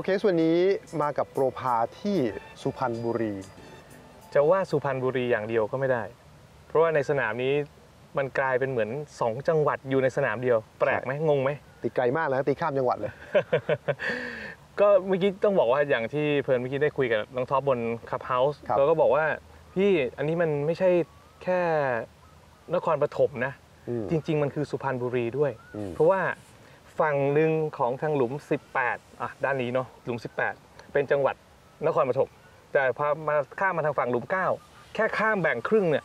ว์เคสวันนี้มากับโปรพาที่สุพรรณบุรีจะว่าสุพรรณบุรีอย่างเดียวก็ไม่ได้เพราะว่าในสนามนี้มันกลายเป็นเหมือน2จังหวัดอยู่ในสนามเดียวแปลกไหมงงไหมตีไกลมากนะตีข้ามจังหวัดเลย ก็เมื่อกี้ต้องบอกว่าอย่างที่เพิ่นเมื่อกี้ได้คุยกับน้องท็อปบนคับเฮาส์เราก็บอกว่าพี่อันนี้มันไม่ใช่แค่นครปฐมนะจริงๆมันคือสุพรรณบุรีด้วยเพราะว่าฝั่งหนึ่งของทางหลุม18อ่ะด้านนี้เนาะหลุม18เป็นจังหวัดนครปฐมแต่พอมาข้ามมาทางฝั่งหลุม9แค่ข้ามแบ่งครึ่งเนี่ย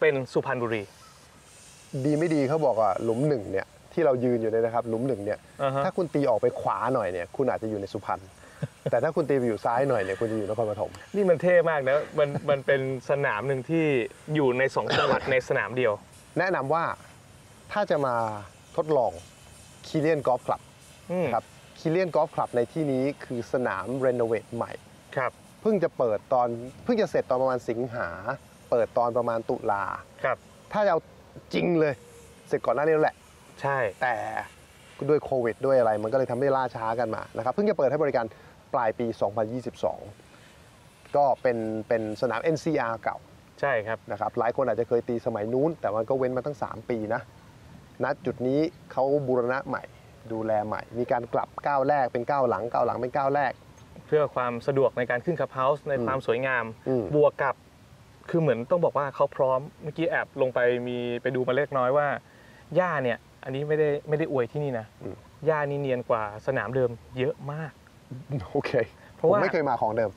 เป็นสุพรรณบุรีดีไม่ดีเขาบอกว่าหลุม1เนี่ยที่เรายืนอยู่เนี่ยนะครับหลุม1เนี่ยถ้าคุณตีออกไปขวาหน่อยเนี่ยคุณอาจจะอยู่ในสุพรรณแต่ถ้าคุณตีไปอยู่ซ้ายหน่อยเนี่ยคุณจะอยู่นครปฐมนี่มันเท่มากนะมันเป็นสนามหนึ่งที่อยู่ใน2จังหวัดในสนามเดียวแนะนำว่าถ้าจะมาทดลอง Killian Golf Club ครับ Killian Golf Club ในที่นี้คือสนามเรโนเวทใหม่ครับเพิ่งจะเสร็จตอนประมาณสิงหาเปิดตอนประมาณตุลาครับถ้าจะเอาจริงเลยเสร็จก่อนหน้านี้แหละใช่แต่ด้วยโควิดด้วยอะไรมันก็เลยทำให้ล่าช้ากันมานะครับเพิ่งจะเปิดให้บริการปลายปี2022ก็เป็นสนาม NCR เก่าใช่ครับนะครับหลายคนอาจจะเคยตีสมัยนู้นแต่มันก็เว้นมาตั้ง3 ปีนะณจุดนี้เขาบูรณะใหม่ดูแลใหม่มีการกลับก้าวแรกเป็นก้าวหลังก้าวหลังเป็นก้าวแรกเพื่อความสะดวกในการขึ้นคับเฮาส์ในความสวยงามบวกกับคือเหมือนต้องบอกว่าเขาพร้อมเมื่อกี้แอบลงไปมีไปดูมาเล็กน้อยว่าหญ้าเนี่ยอันนี้ไม่ได้อวยที่นี่นะหญ้านี่เนียนกว่าสนามเดิมเยอะมากโอเคเพราะว่าไม่เคยมาของเดิม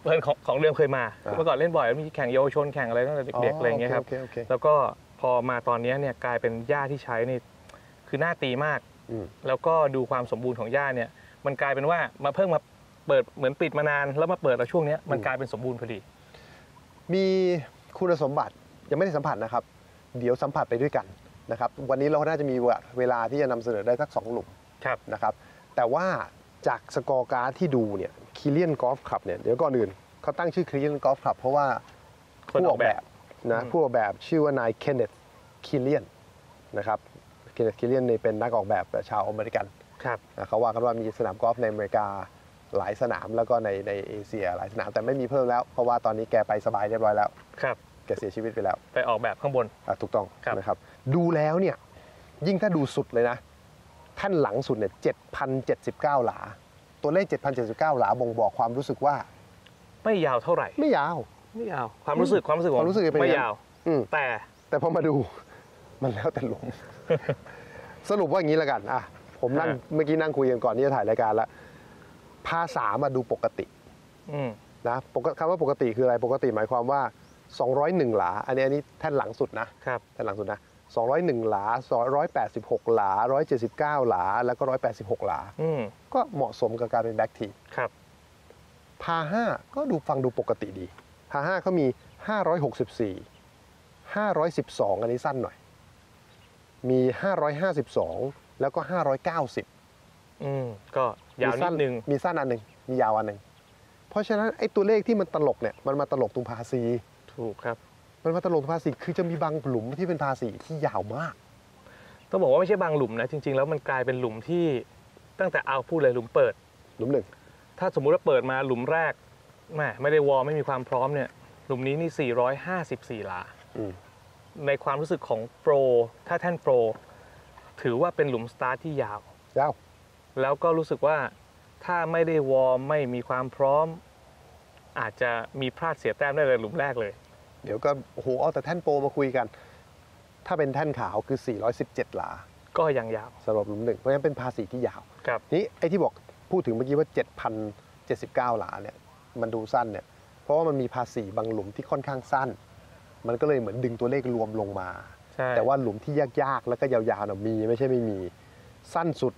ของเดิมเคยมาเมื่อก่อนเล่นบ่อยมีแข่งเยาวชนแข่งอะไรตั้งแต่เด็กๆอะไรอย่างเงี้ยครับแล้วก็พอมาตอนนี้เนี่ยกลายเป็นหญ้าที่ใช้นี่คือหน้าตีมากแล้วก็ดูความสมบูรณ์ของหญ้าเนี่ยมันกลายเป็นว่ามาเพิ่งมาเปิดเหมือนปิดมานานแล้วมาเปิดในช่วงนี้มันกลายเป็นสมบูรณ์พอดีมีคุณสมบัติยังไม่ได้สัมผัสนะครับเดี๋ยวสัมผัสไปด้วยกันนะครับวันนี้เราน่าจะมีเวลาที่จะนำเสนอได้สัก2 หลุมนะครับแต่ว่าจากสกอร์การ์ดที่ดูเนี่ยKillian Golf Clubเนี่ยเดี๋ยวก่อนอื่นเขาตั้งชื่อ Killian Golf Club เพราะว่าผู้ออกแบบนะผู้ออกแบบชื่อว่านายเคนเนธ คิลเลียนนะครับเคนเนธ คิลเลียนนี่เป็นนักออกแบบชาวอเมริกันครับเขาว่ากันว่ามีสนามกอล์ฟในอเมริกาหลายสนามแล้วก็ในเอเชียหลายสนามแต่ไม่มีเพิ่มแล้วเพราะว่าตอนนี้แกไปสบายเรียบร้อยแล้วครับแกเสียชีวิตไปแล้วไปออกแบบข้างบนถูกต้องนะครับดูแล้วเนี่ยยิ่งถ้าดูสุดเลยนะท่านหลังสุดเนี่ย7,079 หลาตัวเลข 7,079 หลาบ่งบอกความรู้สึกว่าไม่ยาวเท่าไหร่ไม่ยาวความรู้สึกไม่ยาวแต่พอมาดูมันแล้วแต่หลุมสรุปว่าอย่างนี้ละกันอ่ะผมนั่งเมื่อกี้นั่งคุยกันก่อนที่จะถ่ายรายการละพา3มาดูปกตินะคำว่าปกติคืออะไรปกติหมายความว่า201หลาอันนี้ท่านหลังสุดนะท่านหลังสุดนะ201หลา286หลา179หลาแล้วก็186หลาก็เหมาะสมกับการเป็นแบ็กทีครับพา5ก็ดูฟังดูปกติดีพา5เขามี564 512อันนี้สั้นหน่อยมี552แล้วก็590ก็ยาวนิดนึงมีสั้นอันหนึ่งมียาวอันหนึ่งเพราะฉะนั้นไอ้ตัวเลขที่มันตลกเนี่ยมันมาตลกตรงพาซีถูกครับมันมาตลกพาสีคือจะมีบางหลุมที่เป็นพาสีที่ยาวมากต้องบอกว่าไม่ใช่บางหลุมนะจริงๆแล้วมันกลายเป็นหลุมที่ตั้งแต่เอาพูดเลยหลุมเปิดหลุม1ถ้าสมมุติว่าเปิดมาหลุมแรกไม่ได้วอร์ไม่มีความพร้อมเนี่ยหลุมนี้นี่454หลาในความรู้สึกของโปรถ้าท่านโปรถือว่าเป็นหลุมสตาร์ทที่ยาวแล้วก็รู้สึกว่าถ้าไม่ได้วอร์ไม่มีความพร้อมอาจจะมีพลาดเสียแต้มได้เลยหลุมแรกเลยเดี๋ยวก็โอ้โหเอาแต่แท่นโปรมาคุยกันถ้าเป็นแท่นขาวคือ417หลาก็ยังยาวสำหรับหลุม1เพราะฉะนั้นเป็นพาสีที่ยาวครับนี่ไอ้ที่บอกพูดถึงเมื่อกี้ว่า 7,079 หลาเนี่ยมันดูสั้นเนี่ยเพราะว่ามันมีพาสีบางหลุมที่ค่อนข้างสั้นมันก็เลยเหมือนดึงตัวเลขรวมลงมาแต่ว่าหลุมที่ยากๆแล้วก็ยาวๆเนี่ยมีไม่ใช่ไม่มีสั้นสุด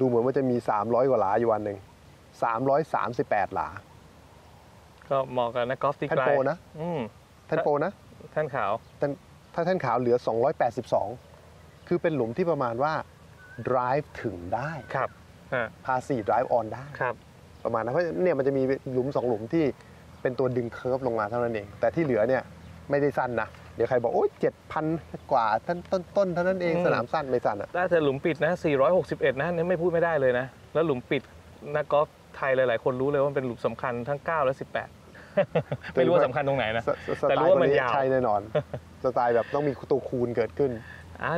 ดูเหมือนว่าจะมี300กว่าหลาอยู่วันหนึ่ง338หลาก็เหมาะกับนักกอล์ฟที่ไกลแท่นโปรนะแท่นโปรนะแท่นขาวถ้าแท่นขาวเหลือ282คือเป็นหลุมที่ประมาณว่า drive ถึงได้ครับพา4 drive on ได้ครับประมาณนั้นเพราะเนี่ยมันจะมีหลุม2 หลุมที่เป็นตัวดึงเคิร์ฟลงมาเท่านั้นเองแต่ที่เหลือเนี่ยไม่ได้สั้นนะเดี๋ยวใครบอกโอ้ย 7,000 กว่าท่านต้นเท่านั้นเองสนามสั้นไม่สั้นอ่ะแต่หลุมปิดนะ461นะนี่ไม่พูดไม่ได้เลยนะแล้วหลุมปิดนักกอล์ฟ ไทยหลายๆคนรู้เลยว่ามันเป็นหลุมสำคัญทั้ง9และ18ไม่รู้ว่าสำคัญตรงไหนนะแต่รู้ว่ามันยาวใช่แน่นอนสไตล์แบบต้องมีตัวคูณเกิดขึ้น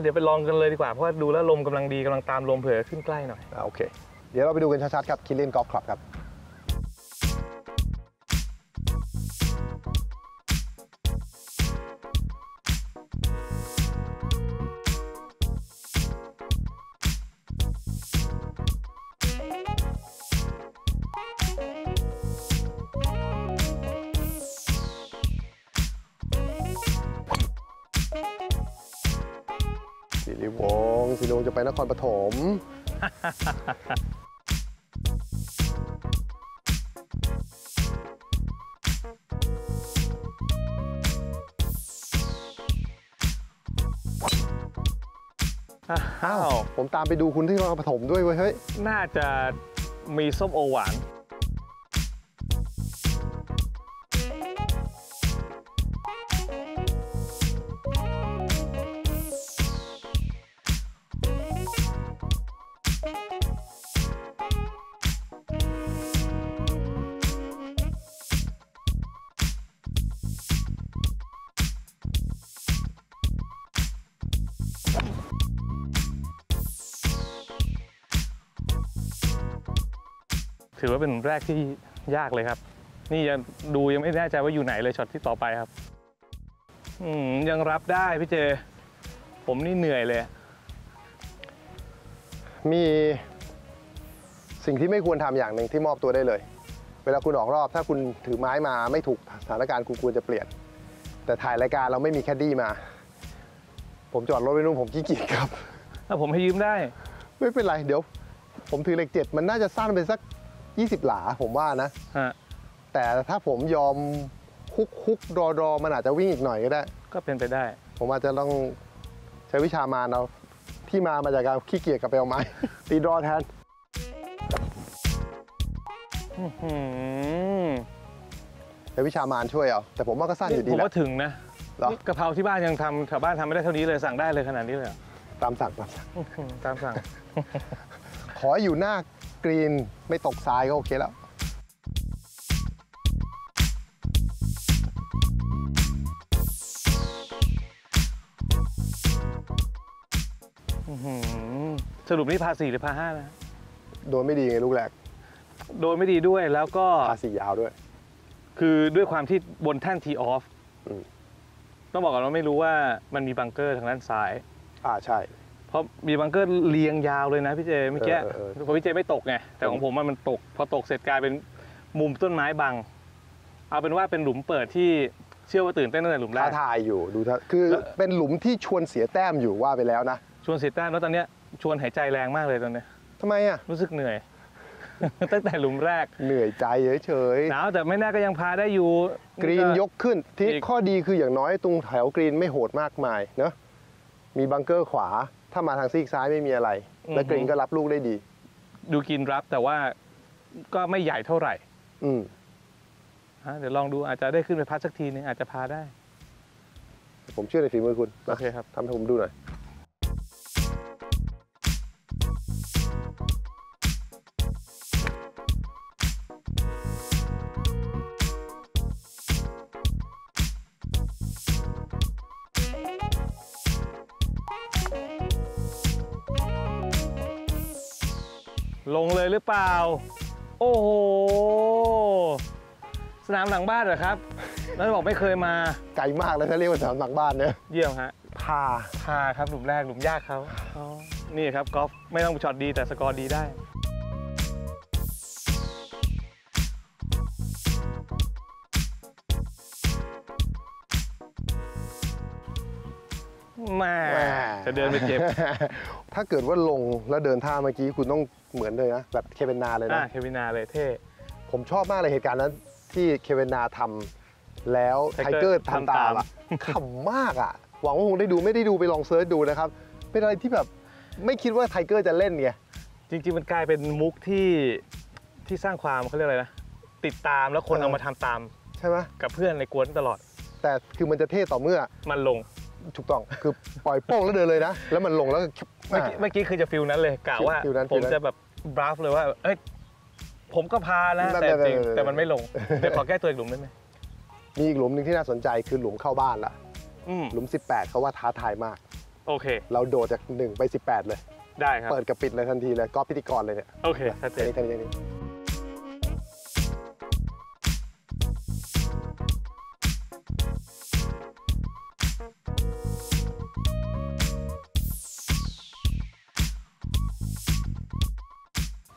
เดี๋ยวไปลองกันเลยดีกว่าเพราะว่าดูแล้วลมกำลังดีกำลังตามลมเผื่อขึ้นใกล้หน่อยโอเคเดี๋ยวเราไปดูกันชัดๆครับ Killian Golf Club ครับสิริวงศ์จะไปนครปฐมผมตามไปดูคุณที่นครปฐมด้วยเว้ยเฮ้ยน่าจะมีส้มโอหวานถือว่าเป็นแรกที่ยากเลยครับนี่ยังดูยังไม่แน่ใจว่าอยู่ไหนเลยช็อตที่ต่อไปครับยังรับได้พี่เจผมนี่เหนื่อยเลยมีสิ่งที่ไม่ควรทำอย่างหนึ่งที่มอบตัวได้เลยเวลาคุณออกรอบถ้าคุณถือไม้มาไม่ถูกสถานการณ์คุณควรจะเปลี่ยนแต่ถ่ายรายการเราไม่มีแคดดี้มาผมจอดรถไว้นู่นผมขี้เกียจครับถ้าผมให้ยืมได้ไม่เป็นไรเดี๋ยวผมถือเลข 7มันน่าจะสั้นไปสัก20หลาผมว่านะแต่ถ้าผมยอมคุกรอมันอาจจะวิ่งอีกหน่อยก็ได้ก็เป็นไปได้ผมอาจจะต้องใช้วิชามารเอาที่มาจากการขี้เกียจกับไปเอาไม้ตีรอแทนใช้วิชามารช่วยเอาแต่ผมว่าก็สั้นอยู่ดีแหละผมว่าถึงนะกะเพราที่บ้านยังทำแถวบ้านทำไม่ได้เท่านี้เลยสั่งได้เลยขนาดนี้เลยตามสั่งขออยู่หน้ากรีนไม่ตกซ้ายก็โอเคแล้วสรุปนี่พา4หรือพา5นะโดนไม่ดีไงลูกแรกโดนไม่ดีด้วยแล้วก็พา4ยาวด้วยคือด้วยความที่บนแท่นทีออฟต้องบอกก่อนว่าไม่รู้ว่ามันมีบังเกอร์ทางด้านซ้ายใช่เพราะมีบังเกอร์เรียงยาวเลยนะพี่เจเมื่อกี้เพราะพี่เจไม่ตกไงแต่ของผมมันตกพอตกเสร็จกลายเป็นมุมต้นไม้บังเอาเป็นว่าเป็นหลุมเปิดที่เชื่อว่าตื่นเต้นตั้งแต่หลุมแรกท้าทายอยู่ดูคือเป็นหลุมที่ชวนเสียแต้มอยู่ว่าไปแล้วนะชวนเสียแต้มแล้วตอนนี้ชวนหายใจแรงมากเลยตอนนี้ทำไมรู้สึกเหนื่อย ตั้งแต่หลุมแรกเหนื่อยใจเฉยๆหนาวแต่ไม่น่าก็ยังพาได้อยู่กรีนยกขึ้นที่ข้อดีคืออย่างน้อยตรงแถวกรีนไม่โหดมากมายเนอะมีบังเกอร์ขวาถ้ามาทางซีกซ้ายไม่มีอะไรและกรีนก็รับลูกได้ดีดูกินรับแต่ว่าก็ไม่ใหญ่เท่าไหร่เดี๋ยวลองดูอาจจะได้ขึ้นไปพัดสักทีนึงอาจจะพาได้ผมเชื่อในฝีมือคุณโอเคครับทำให้ผมดูหน่อยลงเลยหรือเปล่าโอ้โหสนามหลังบ้านเหรอครับแล้วบอกไม่เคยมาไกลมากเลยถ้าเรียกว่าสนามหลังบ้านเนี่ยเยี่ยมฮะพาครับหลุมแรกหลุมยากเขานี่ครับกอล์ฟไม่ต้องช็อตดีแต่สกอร์ดีได้มาจะเดินไปเจ็บถ้าเกิดว่าลงแล้วเดินท่าเมื่อกี้คุณต้องเหมือนเลยนะแบบเควินนาเลยนะเควินนาเลยเท่ผมชอบมากเลยเหตุการณ์นั้นที่เควินนาทำแล้วไทเกอร์ทำตามขำมากหวังว่าคงได้ดูไม่ได้ดูไปลองเซิร์ชดูนะครับเป็นอะไรที่แบบไม่คิดว่าไทเกอร์จะเล่นไงจริงๆมันกลายเป็นมุกที่สร้างความเขาเรียกอะไรนะติดตามแล้วคนเอามาทำตามใช่ไหมกับเพื่อนในกวนตลอดแต่คือมันจะเท่ต่อเมื่อมันลงถูกต้องคือปล่อยโป้งแล้วเดินเลยนะแล้วมันลงแล้วเมื่อกี้คือจะฟิลนั้นเลยกล่าวว่าผมจะแบบบราฟเลยว่าเอ้ย ผมก็พาแล้วแต่จริงแต่มันไม่ลงเดี๋ยวขอแก้ตัวอีกหลุมได้ไหมมีอีกหลุมหนึ่งที่น่าสนใจคือหลุมเข้าบ้านละหลุม18เขาว่าท้าทายมากโอเคเราโดดจาก1ไป18เลยได้ครับเปิดกับปิดเลยทันทีเลยก็พิธีกรเลยเนี่ยโอเคชัดเจนนี่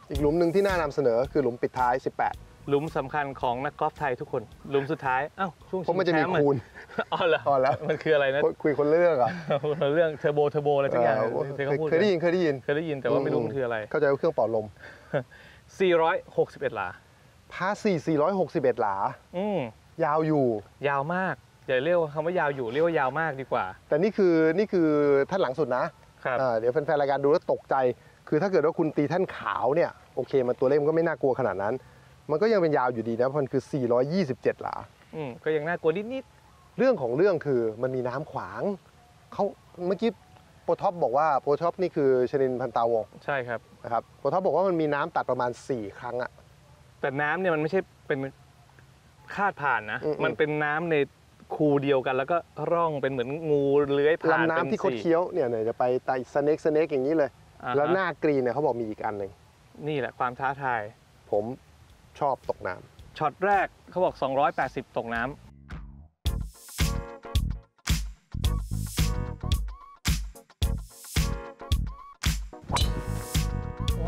อีกหลุมหนึ่งที่น่านำเสนอคือหลุมปิดท้าย18หลุมสำคัญของนักกอล์ฟไทยทุกคนหลุมสุดท้ายอ้าวช่วงชิงแชมป์เพราะมันจะมีคูณอ๋อเหรออ๋อแล้วมันคืออะไรนะคุยคนเรื่องอ่ะเรื่องเทอร์โบอะไรทั้งอย่างเคยได้ยินแต่ว่าไม่รู้มันคืออะไรเข้าใจว่าเครื่องเป่าลม461หลาพา461หลายาวอยู่ยาวมากอย่าเรียกคำว่ายาวอยู่เรียกว่ายาวมากดีกว่าแต่นี่คือท่านหลังสุดนะเดี๋ยวแฟนๆรายการดูแล้วตกใจคือถ้าเกิดว่าคุณตีท่านขาวเนี่ยโอเคมันตัวเลขมันก็ไม่น่ากลัวขนาดนั้นมันก็ยังเป็นยาวอยู่ดีนะมันคือ427หลาก็ยังน่ากลัวนิดๆเรื่องของเรื่องคือมันมีน้ำขวางเขาเมื่อกี้โปรท็อปบอกว่าโปรท็อปนี่คือชนินพันตาวงใช่ครับนะครับโปรท็อปบอกว่ามันมีน้ำตัดประมาณ4ครั้งอะแต่น้ำเนี่ยมันไม่ใช่เป็นคาดผ่านนะมันเป็นน้ำในคูเดียวกันแล้วก็ร่องเป็นเหมือนงูเลื้อยผ่านลำน้ำที่คดเคี้ยวเนี่ยจะไปไต่สเน็กอย่างนี้เลยแล้วหน้ากรีนเนี่ยเขาบอกมีอีกอันหนึ่งนี่แหละความท้าทายผมชอบตกน้ำช็อตแรกเขาบอก280ตกน้ำว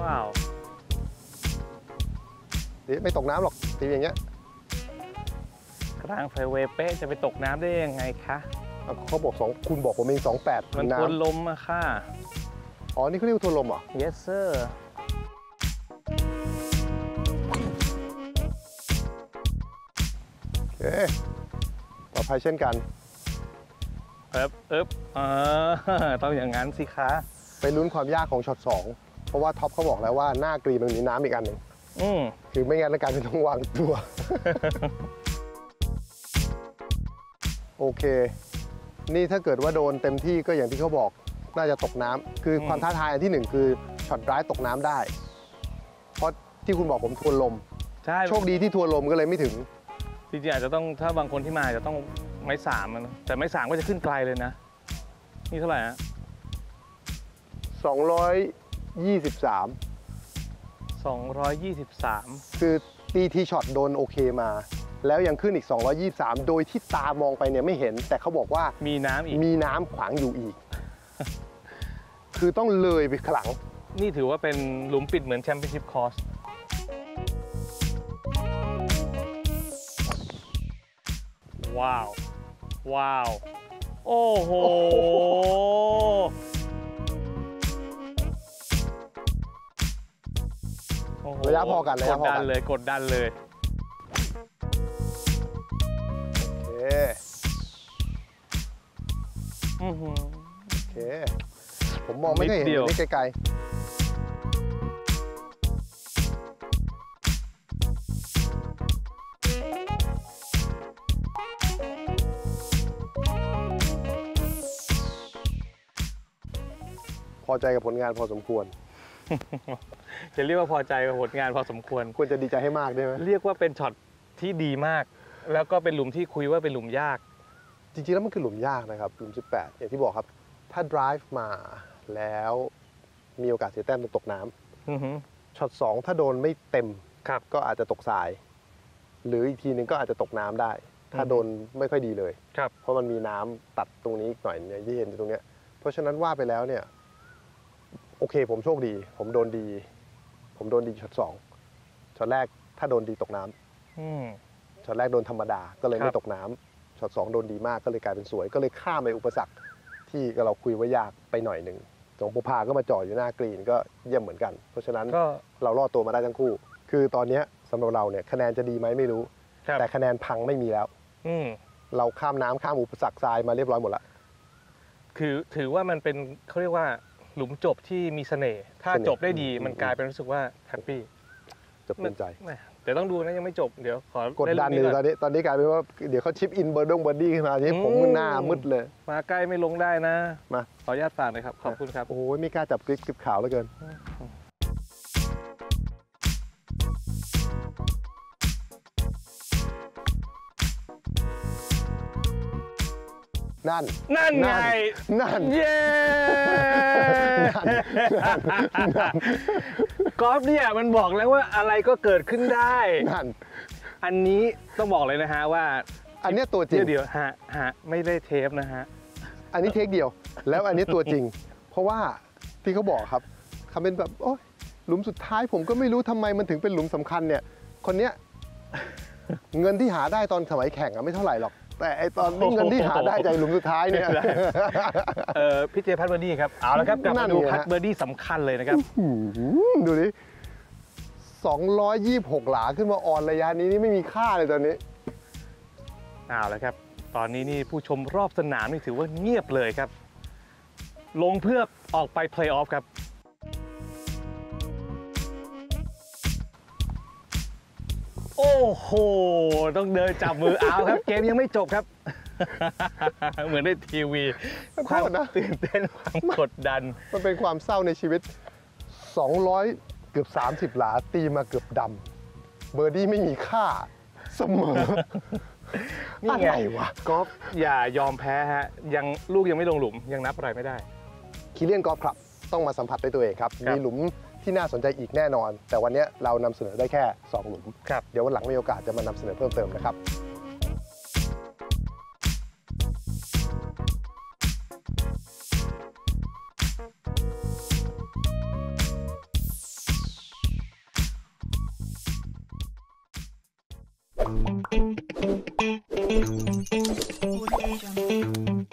้าวไม่ตกน้ำหรอกตีอย่างเงี้ยกลางไฟเวเป้จะไปตกน้ำได้ยังไงคะเขาบอก2คุณบอกผมเอง28มันทวนลมอะค่ะอ๋อนี่เขาเรียกทวนลมเหรอ yes sirปลอดภัยเช่นกันต้องอย่างนั้นสิคะไปลุ้นความยากของช็อต2เพราะว่าท็อปเขาบอกแล้วว่าหน้ากรีนมันมีน้ำอีกอันหนึ่งคือไม่งั้นแล้วการเป็นต้องวางตัวโอเคนี่ถ้าเกิดว่าโดนเต็มที่ก็อย่างที่เขาบอกน่าจะตกน้ำคือความท้าทายอันที่หนึ่งคือช็อตร้ายตกน้ำได้เพราะที่คุณบอกผมทวนลมใช่โชคดีที่ทวนลมก็เลยไม่ถึงจริงๆอาจจะต้องถ้าบางคนที่มาจะต้องไม้3มันแต่ไม้3ก็จะขึ้นไกลเลยนะนี่เท่าไหร่ฮะ223คือตีทีช็อตโดนโอเคมาแล้วยังขึ้นอีก223โดยที่ตามองไปเนี่ยไม่เห็นแต่เขาบอกว่ามีน้ำอีกมีน้ำขวางอยู่อีก คือต้องเลยไปขลังนี่ถือว่าเป็นหลุมปิดเหมือนแชมเปี้ยนชิพคอร์สว้าวว้าวโอ้โหระยะพอกันเลยกดดันเลยโอเคโอเคผมมองไม่เห็นไม่ไกลพอใจกับผลงานพอสมควรจะเรียกว่าพอใจกับผลงานพอสมควรควรจะดีใจให้มากได้ไหมเรียกว่าเป็นช็อตที่ดีมากแล้วก็เป็นหลุมที่คุยว่าเป็นหลุมยากจริงๆแล้วมันคือหลุมยากนะครับหลุม18อย่างที่บอกครับถ้า drive มาแล้วมีโอกาสเสียแต้มตกน้ำช็อต2ถ้าโดนไม่เต็มก็อาจจะตกทรายหรืออีกทีหนึ่งก็อาจจะตกน้ำได้ถ้าโดนไม่ค่อยดีเลยเพราะมันมีน้ำตัดตรงนี้หน่อยอย่างที่เห็นตรงนี้เพราะฉะนั้นว่าไปแล้วเนี่ยโอเคผมโชคดีผมโดนดีช็อต2ช็อตแรกถ้าโดนดีตกน้ำช็อตแรกโดนธรรมดาก็เลยไม่ตกน้ำช็อต2โดนดีมากก็เลยกลายเป็นสวยก็เลยข้ามไปอุปสรรคที่เราคุยว่ายากไปหน่อยหนึ่งสงประภาก็มาจ่ออยู่หน้ากรีนก็เยี่ยมเหมือนกันเพราะฉะนั้นเรารอดตัวมาได้ทั้งคู่คือตอนนี้สำหรับเราเนี่ยคะแนนจะดีไหมไม่รู้แต่คะแนนพังไม่มีแล้วเราข้ามน้ำข้ามอุปสรรคทรายมาเรียบร้อยหมดละคือถือว่ามันเป็นเขาเรียกว่าหลุมจบที่มีเสน่ห์ถ้าจบได้ดีมันกลายเป็นรู้สึกว่าแฮปปี้จบเป็นใจแต่ต้องดูนะยังไม่จบเดี๋ยวขอกดดันอยู่ตอนนี้กลายเป็นว่าเดี๋ยวเขาชิปอินเบอร์ดงเบอร์ดี้ขึ้นมาที่ผมหน้ามืดเลยมาใกล้ไม่ลงได้นะมาขออนุญาตฝากหน่อยครับขอบคุณครับโอ้โหไม่กล้าจับกริปขาวเหลือเกิน นั่นนั่นไงนั่นเย้กอล์ฟเนี่ยมันบอกแล้วว่าอะไรก็เกิดขึ้นได้นั่นอันนี้ต้องบอกเลยนะฮะว่าอันนี้ตัวจริงเดียวฮะไม่ได้เทปนะฮะอันนี้เทคเดียวแล้วอันนี้ตัวจริงเพราะว่าที่เขาบอกครับเขาเป็นแบบโอ๊ยหลุมสุดท้ายผมก็ไม่รู้ทำไมมันถึงเป็นหลุมสำคัญเนี่ยคนเนี้ยเงินที่หาได้ตอนสมัยแข่งอะไม่เท่าไหร่หรอกแต่ไอตอนเงินที่หาได้ใจหลุมสุดท้ายเนี่ยพี่เจพัดเบอร์ดี้ครับเอาละครับกลับมาดูพัดเบอร์ดี้สำคัญเลยนะครับดูดิ226หลาขึ้นมาออนระยะนี้นี่ไม่มีค่าเลยตอนนี้เอาละครับตอนนี้นี่ผู้ชมรอบสนามนี่ถือว่าเงียบเลยครับลงเพื่อออกไปเพลย์ออฟครับโอ้โหต้องเดินจับมือเอาครับเกมยังไม่จบครับเหมือนในทีวีความตื่นเต้นความกดดันมันเป็นความเศร้าในชีวิต200เกือบ30หลาตีมาเกือบดำเบอร์ดี้ไม่มีค่าเสมอนี่ไงวะกอล์ฟอย่ายอมแพ้ฮะยังลูกยังไม่ลงหลุมยังนับอะไรไม่ได้Killian Golf Clubต้องมาสัมผัสด้วยตัวเองครับมีหลุมที่น่าสนใจอีกแน่นอนแต่วันนี้เรานำเสนอได้แค่2หลุมเดี๋ยววันหลังมีโอกาสจะมานำเสนอเพิ่มเติมนะครับ